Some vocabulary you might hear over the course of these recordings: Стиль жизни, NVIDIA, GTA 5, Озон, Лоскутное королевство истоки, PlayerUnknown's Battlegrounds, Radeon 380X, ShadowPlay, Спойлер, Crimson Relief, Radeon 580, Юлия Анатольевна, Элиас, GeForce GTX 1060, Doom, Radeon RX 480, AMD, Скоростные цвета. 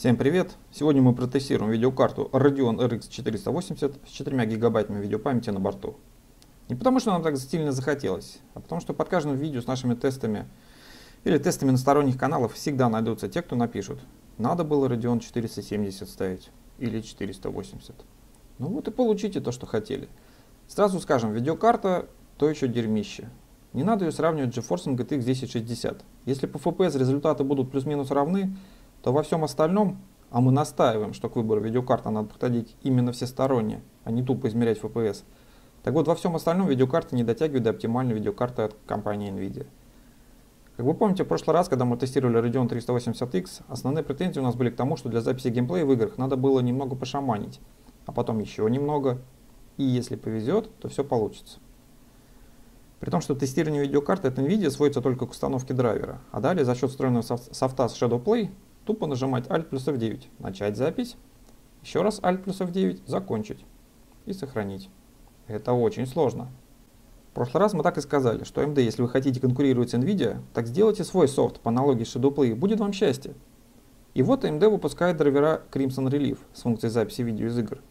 Всем привет! Сегодня мы протестируем видеокарту Radeon RX 480 с 4 гигабайтами видеопамяти на борту. Не потому что нам так сильно захотелось, а потому что под каждым видео с нашими тестами или тестами на сторонних каналах всегда найдутся те, кто напишут: надо было Radeon 470 ставить или 480. Ну вот и получите то, что хотели. Сразу скажем, видеокарта то еще дерьмище. Не надо ее сравнивать с GeForce GTX 1060. Если по FPS результаты будут плюс-минус равны, то во всем остальном, а мы настаиваем, что к выбору видеокарты надо подходить именно всесторонне, а не тупо измерять FPS, так вот во всем остальном видеокарты не дотягивают до оптимальной видеокарты от компании NVIDIA. Как вы помните, в прошлый раз, когда мы тестировали Radeon 380X, основные претензии у нас были к тому, что для записи геймплея в играх надо было немного пошаманить, а потом еще немного, и если повезет, то все получится. При том, что тестирование видеокарты от NVIDIA сводится только к установке драйвера, а далее за счет встроенного софта с ShadowPlay тупо нажимать Alt+F9, начать запись, еще раз Alt+F9, закончить и сохранить. Это очень сложно. В прошлый раз мы так и сказали, что AMD, если вы хотите конкурировать с NVIDIA, так сделайте свой софт по аналогии с ShadowPlay, будет вам счастье. И вот AMD выпускает драйвера Crimson Relief с функцией записи видео из игр.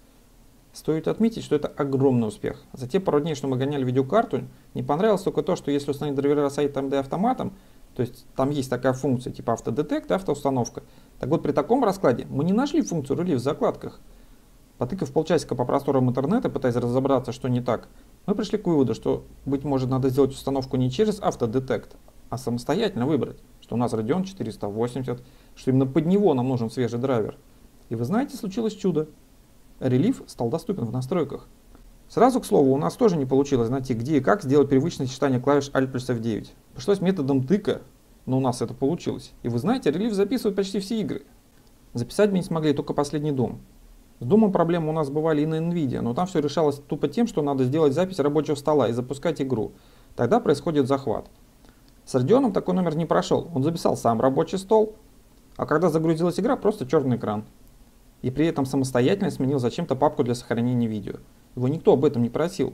Стоит отметить, что это огромный успех. За те пару дней, что мы гоняли видеокарту, не понравилось только то, что если установить драйвера сайта AMD автоматом, то есть там есть такая функция типа автодетект, автоустановка. Так вот при таком раскладе мы не нашли функцию релив в закладках. Потыкав полчасика по просторам интернета, пытаясь разобраться, что не так, мы пришли к выводу, что, быть может, надо сделать установку не через автодетект, а самостоятельно выбрать, что у нас Radeon 480, что именно под него нам нужен свежий драйвер. И вы знаете, случилось чудо. Релив стал доступен в настройках. Сразу, к слову, у нас тоже не получилось найти, где и как сделать привычное сочетание клавиш Alt+F9. Пришлось методом тыка, но у нас это получилось. И вы знаете, релив записывает почти все игры. Записать мы не смогли только последний Doom. С Doom проблемы у нас бывали и на NVIDIA, но там все решалось тупо тем, что надо сделать запись рабочего стола и запускать игру. Тогда происходит захват. С Radeon такой номер не прошел, он записал сам рабочий стол, а когда загрузилась игра, просто черный экран. И при этом самостоятельно сменил зачем-то папку для сохранения видео. Его никто об этом не просил.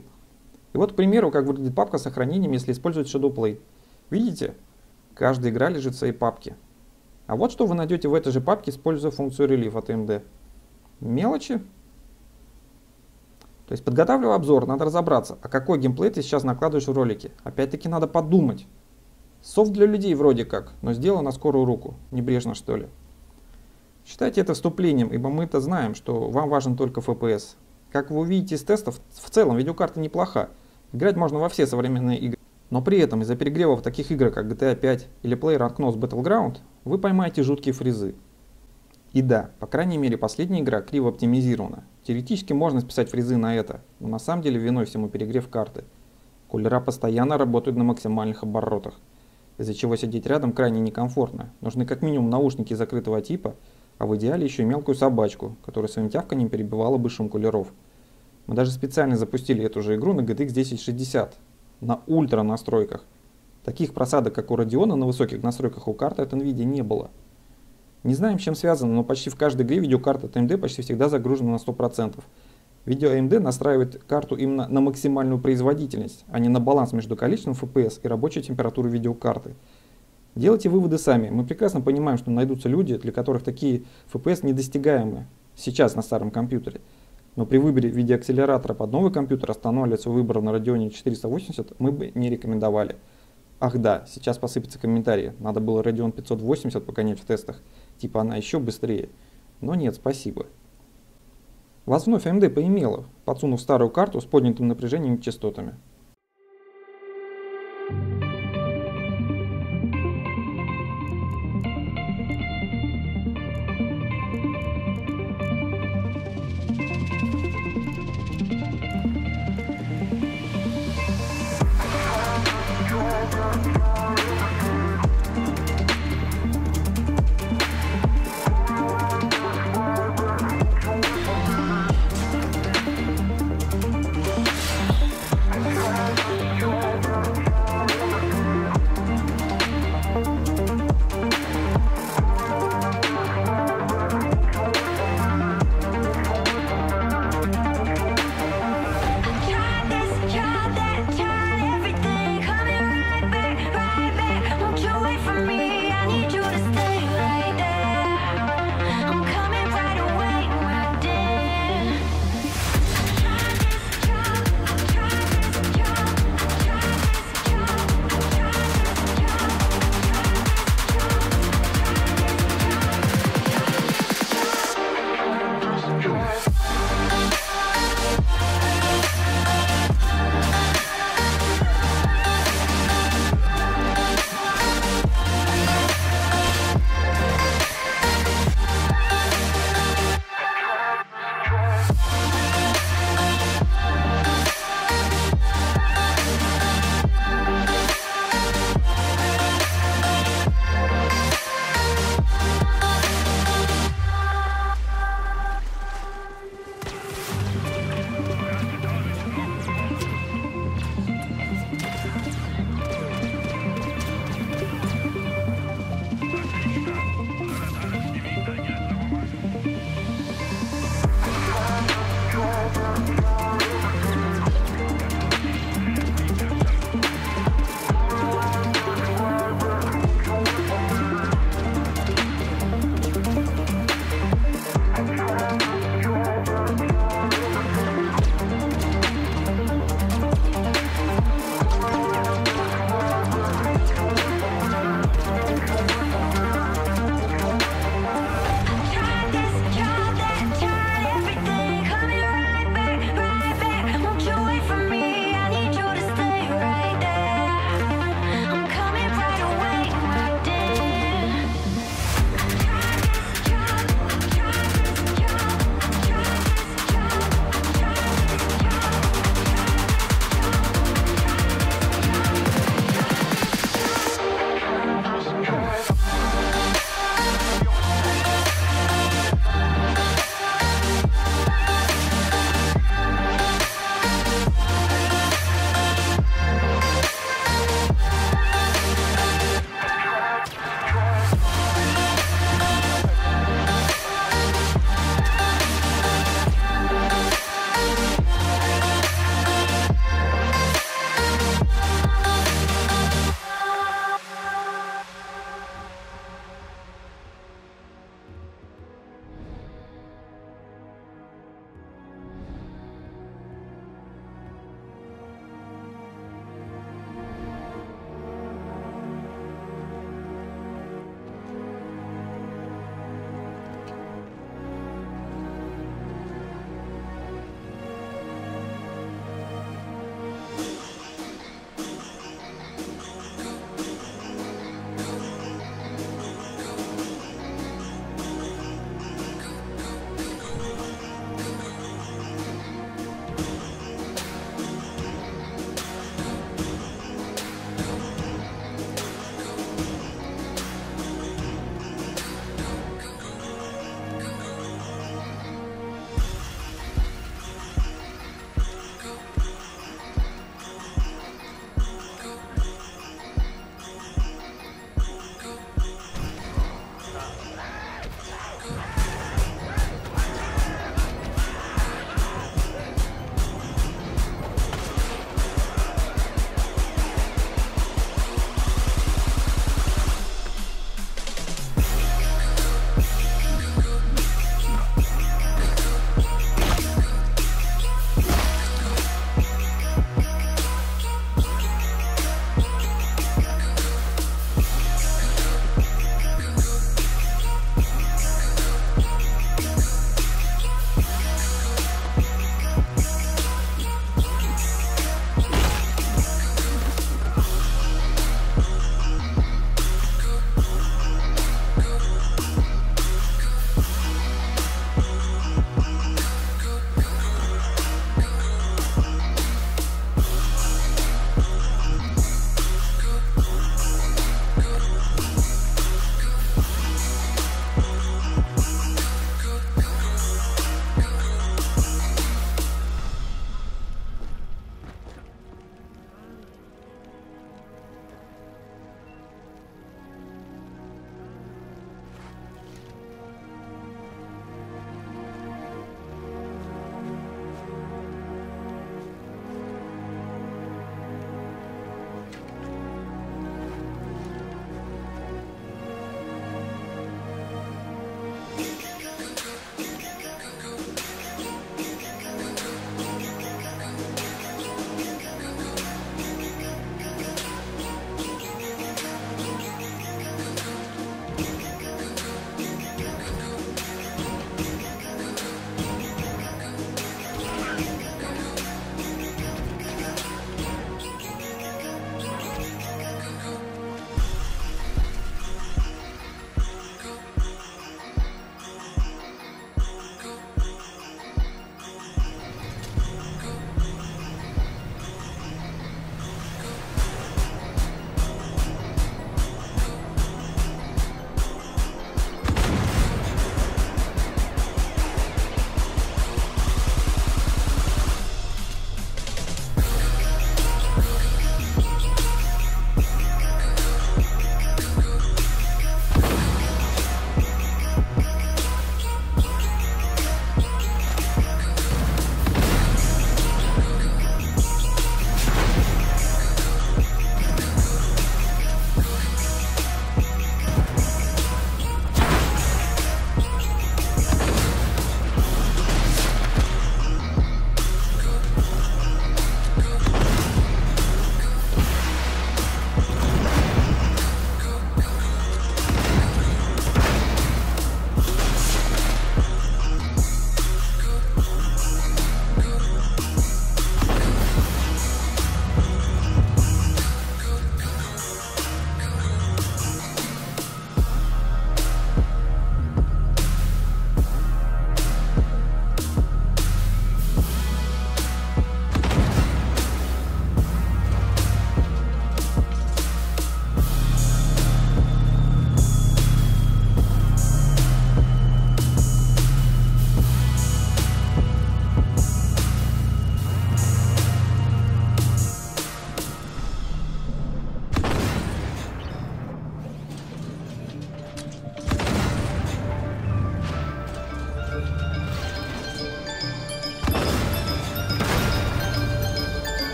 И вот, к примеру, как выглядит папка с сохранением, если использовать ShadowPlay. Видите? Каждая игра лежит в своей папке. А вот что вы найдете в этой же папке, используя функцию Relief от AMD. Мелочи. То есть, подготавливая обзор, надо разобраться, а какой геймплей ты сейчас накладываешь в ролики. Опять-таки надо подумать. Софт для людей вроде как, но сделан на скорую руку. Небрежно, что ли. Считайте это вступлением, ибо мы-то знаем, что вам важен только FPS. Как вы увидите из тестов, в целом видеокарта неплоха. Играть можно во все современные игры. Но при этом из-за перегрева в таких играх, как GTA 5 или PlayerUnknown's Battlegrounds, вы поймаете жуткие фризы. И да, по крайней мере последняя игра криво оптимизирована. Теоретически можно списать фризы на это, но на самом деле виной всему перегрев карты. Кулера постоянно работают на максимальных оборотах, из-за чего сидеть рядом крайне некомфортно. Нужны как минимум наушники закрытого типа, а в идеале еще и мелкую собачку, которая своим тявканьем перебивала бы шум кулеров. Мы даже специально запустили эту же игру на GTX 1060, на ультра настройках. Таких просадок, как у Radeon, на высоких настройках у карты от NVIDIA не было. Не знаем, чем связано, но почти в каждой игре видеокарта от AMD почти всегда загружена на 100%. Видео AMD настраивает карту именно на максимальную производительность, а не на баланс между количеством FPS и рабочей температурой видеокарты. Делайте выводы сами. Мы прекрасно понимаем, что найдутся люди, для которых такие FPS недостигаемы сейчас на старом компьютере. Но при выборе в виде акселератора под новый компьютер останавливать свой выбор на Radeon 480 мы бы не рекомендовали. Ах да, сейчас посыпятся комментарии. Надо было Radeon 580 погонять в тестах. Типа она еще быстрее. Но нет, спасибо. Вас вновь AMD поимела, подсунув старую карту с поднятым напряжением и частотами.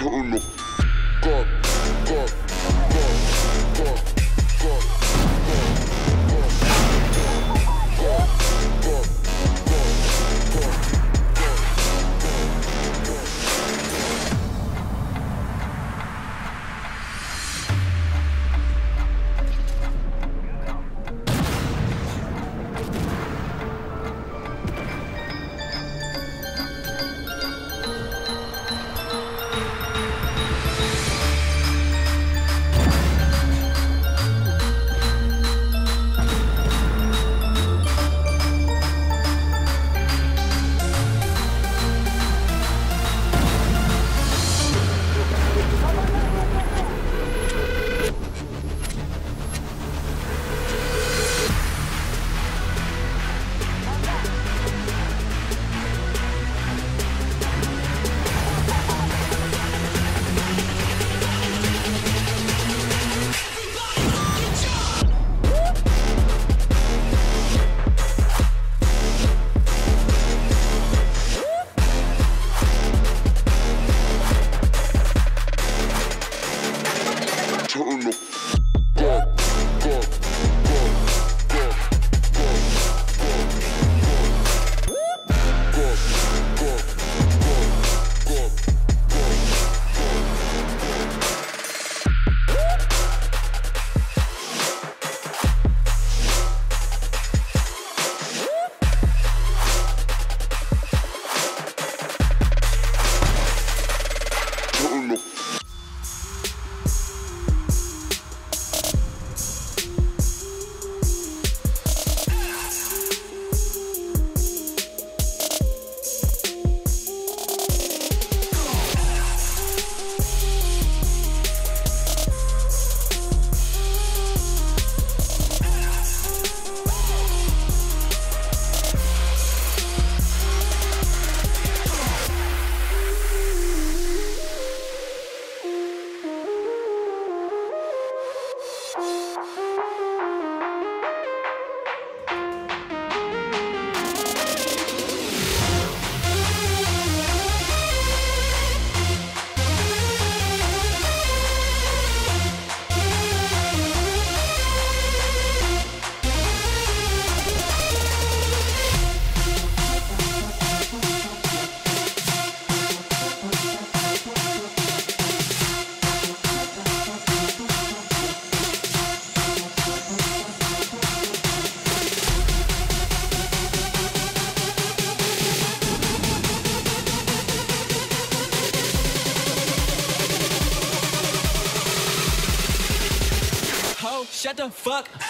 shutting the f*** Shut the fuck up.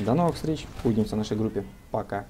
До новых встреч. Увидимся в нашей группе. Пока.